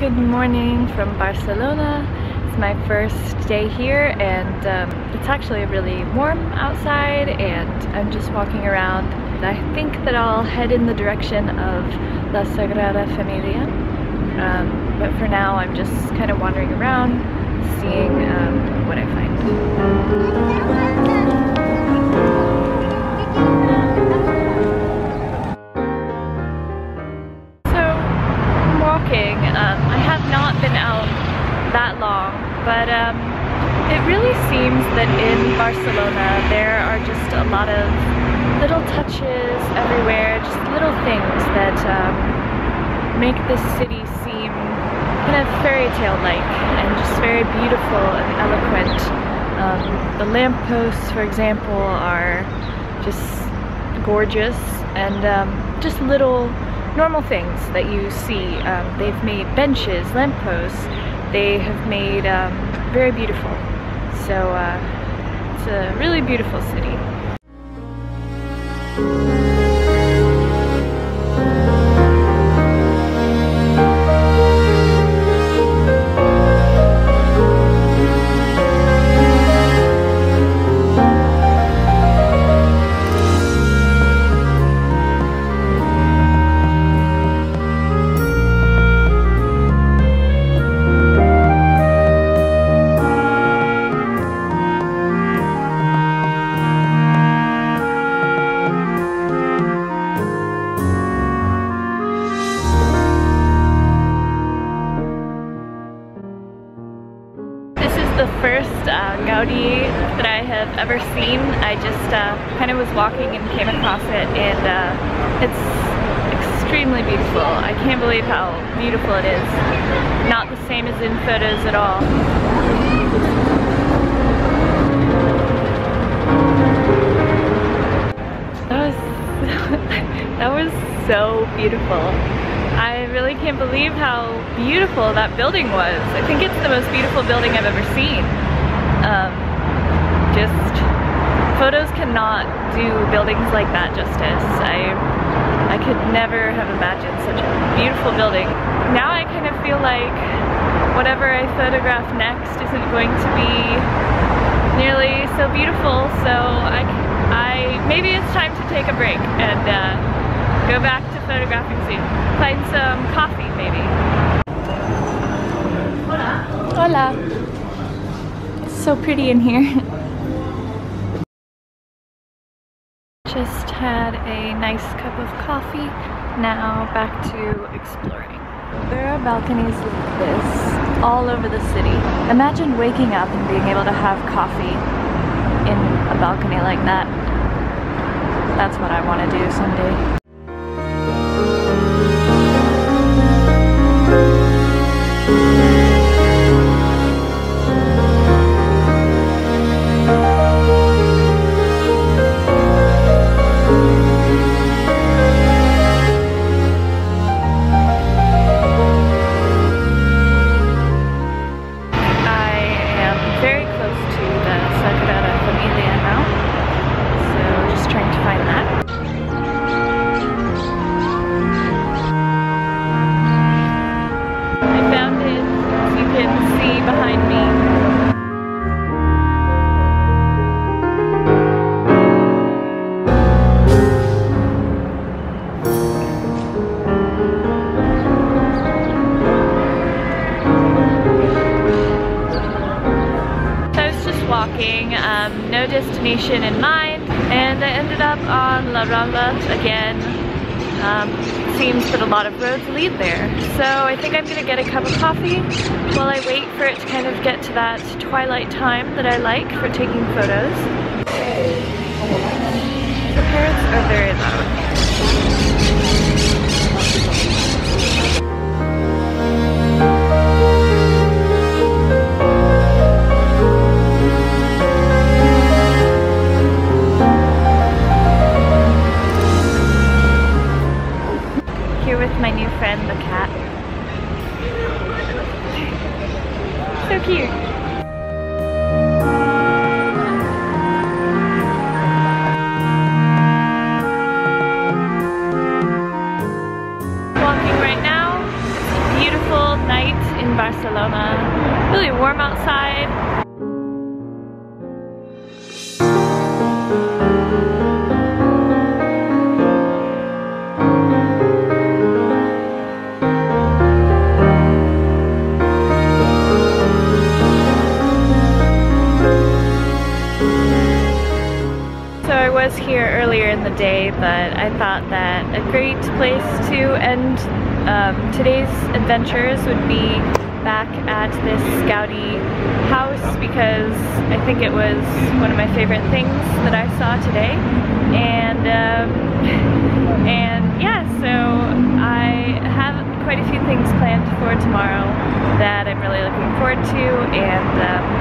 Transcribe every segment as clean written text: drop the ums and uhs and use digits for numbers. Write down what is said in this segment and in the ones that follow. Good morning from Barcelona. It's my first day here and it's actually really warm outside and I'm just walking around. I think that I'll head in the direction of La Sagrada Familia, but for now I'm just kind of wandering around, seeing what I find. I have not been out that long, but it really seems that in Barcelona there are just a lot of little touches everywhere, just little things that make this city seem kind of fairy tale-like and just very beautiful and eloquent. The lampposts, for example, are just gorgeous, and just little normal things that you see. They've made benches, lampposts, they have made very beautiful. So it's a really beautiful city. Gaudí that I have ever seen. I just kind of was walking and came across it, and it's extremely beautiful. I can't believe how beautiful it is. Not the same as in photos at all. That was so beautiful. I really can't believe how beautiful that building was. I think it's the most beautiful building I've ever seen. Just photos cannot do buildings like that justice. I could never have imagined such a beautiful building. Now I kind of feel like whatever I photograph next isn't going to be nearly so beautiful, so I maybe it's time to take a break and go back to photographing soon. Find some coffee maybe. Hola. Hola. So pretty in here. Just had a nice cup of coffee. Now back to exploring. There are balconies like this all over the city. Imagine waking up and being able to have coffee in a balcony like that. That's what I want to do someday. No destination in mind, and I ended up on La Rambla again. It seems that a lot of roads lead there, so I think I'm gonna get a cup of coffee while I wait for it to kind of get to that twilight time that I like for taking photos. The parrots are very loud. My new friend, the cat. So cute. Walking right now, it's beautiful. beautiful night in Barcelona. Really warm outside. Here earlier in the day, but I thought that a great place to end today's adventures would be back at this Gaudí house, because I think it was one of my favorite things that I saw today. And yeah, so I have quite a few things planned for tomorrow that I'm really looking forward to, and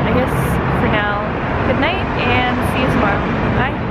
I guess for now, good night and see you tomorrow. Bye!